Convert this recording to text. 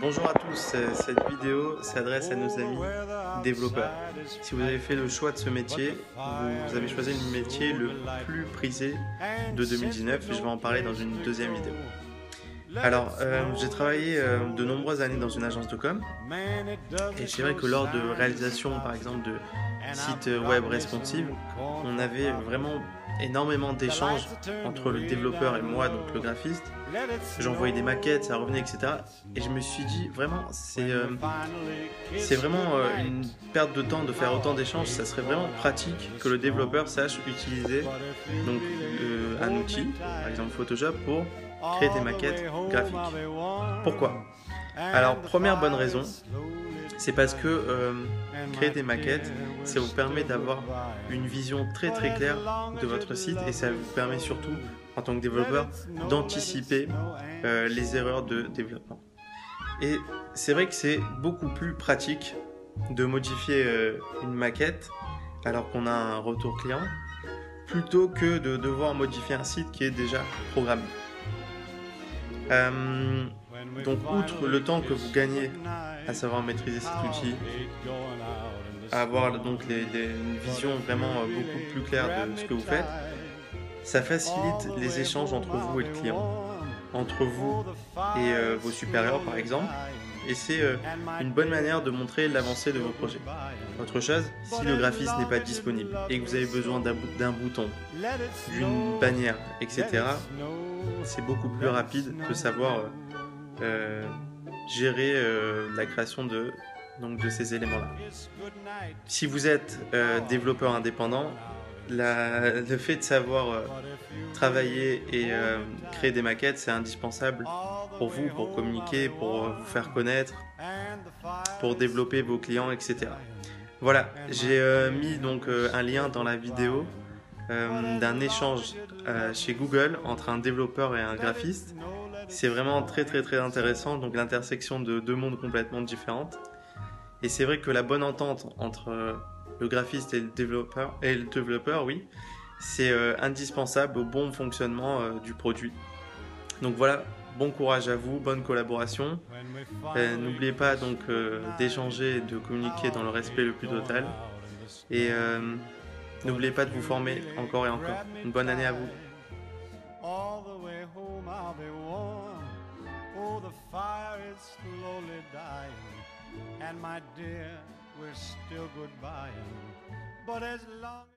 Bonjour à tous, cette vidéo s'adresse à nos amis développeurs. Si vous avez fait le choix de ce métier, vous avez choisi le métier le plus prisé de 2019 et je vais en parler dans une deuxième vidéo. Alors, j'ai travaillé de nombreuses années dans une agence de com et c'est vrai que lors de réalisation par exemple de sites web responsive, on avait vraiment énormément d'échanges entre le développeur et moi, donc le graphiste. J'envoyais des maquettes, ça revenait, etc. Et je me suis dit vraiment, c'est vraiment une perte de temps de faire autant d'échanges. Ça serait vraiment pratique que le développeur sache utiliser donc un outil, par exemple Photoshop, pour créer des maquettes graphiques. Pourquoi? Alors, première bonne raison, c'est parce que créer des maquettes, ça vous permet d'avoir une vision très très claire de votre site et ça vous permet surtout, en tant que développeur, d'anticiper les erreurs de développement. Et c'est vrai que c'est beaucoup plus pratique de modifier une maquette alors qu'on a un retour client, plutôt que de devoir modifier un site qui est déjà programmé. Donc, outre le temps que vous gagnez à savoir maîtriser cet outil, à avoir donc une vision vraiment beaucoup plus claire de ce que vous faites, ça facilite les échanges entre vous et le client, entre vous et vos supérieurs par exemple, et c'est une bonne manière de montrer l'avancée de vos projets. Autre chose, si le graphiste n'est pas disponible et que vous avez besoin d'un bouton, d'une bannière, etc., c'est beaucoup plus rapide de savoir gérer la création de ces éléments-là. Si vous êtes développeur indépendant, le fait de savoir travailler et créer des maquettes, c'est indispensable pour vous, pour communiquer, pour vous faire connaître, pour développer vos clients, etc. Voilà, j'ai mis donc un lien dans la vidéo d'un échange chez Google entre un développeur et un graphiste. C'est vraiment très très très intéressant, donc l'intersection de deux mondes complètement différentes. Et c'est vrai que la bonne entente entre le graphiste et le développeur, oui, c'est indispensable au bon fonctionnement du produit. Donc voilà, bon courage à vous, bonne collaboration. N'oubliez pas donc d'échanger et de communiquer dans le respect le plus total. Et n'oubliez pas de vous former encore et encore. Une bonne année à vous. Oh, the fire is slowly dying, and my dear, we're still goodbying. But as long